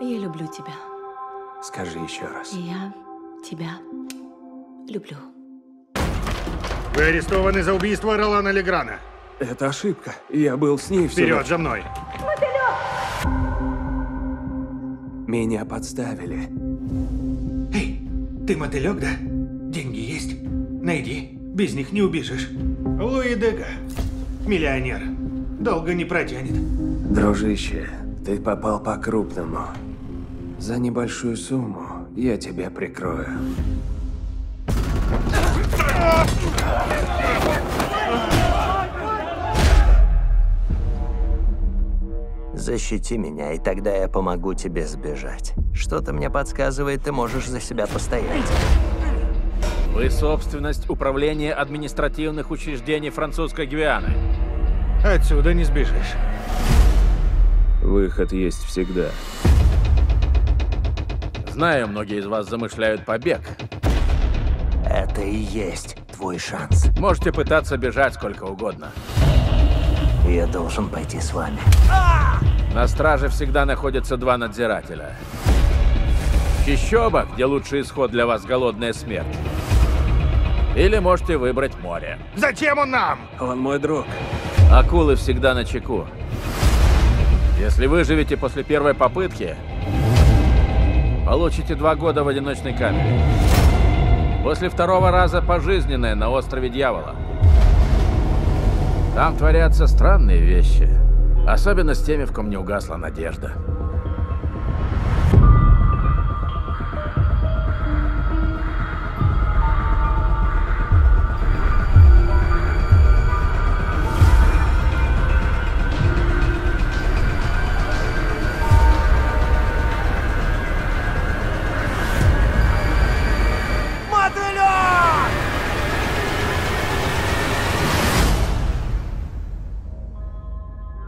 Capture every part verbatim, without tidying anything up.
Я люблю тебя. Скажи еще раз. Я тебя люблю. Вы арестованы за убийство Ролана Леграна. Это ошибка. Я был с ней всю ночь. Вперед, за мной. Мотылек! Меня подставили. Эй, ты мотылек, да? Деньги есть? Найди. Без них не убежишь. Луи Дега. Миллионер. Долго не протянет. Дружище, ты попал по-крупному. За небольшую сумму я тебя прикрою. Защити меня, и тогда я помогу тебе сбежать. Что-то мне подсказывает, ты можешь за себя постоять. Вы собственность управления административных учреждений Французской Гвианы. Отсюда не сбежишь. Выход есть всегда. Знаю, многие из вас замышляют побег. Это и есть твой шанс. Можете пытаться бежать сколько угодно. Я должен пойти с вами. На страже всегда находятся два надзирателя. Чещеба, где лучший исход для вас голодная смерть. Или можете выбрать море. Зачем он нам? Он мой друг. Акулы всегда на чеку. Если выживете после первой попытки, получите два года в одиночной камере. После второго раза пожизненное на острове Дьявола. Там творятся странные вещи, особенно с теми, в ком не угасла надежда.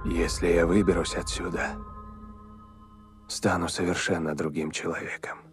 Если я выберусь отсюда, стану совершенно другим человеком.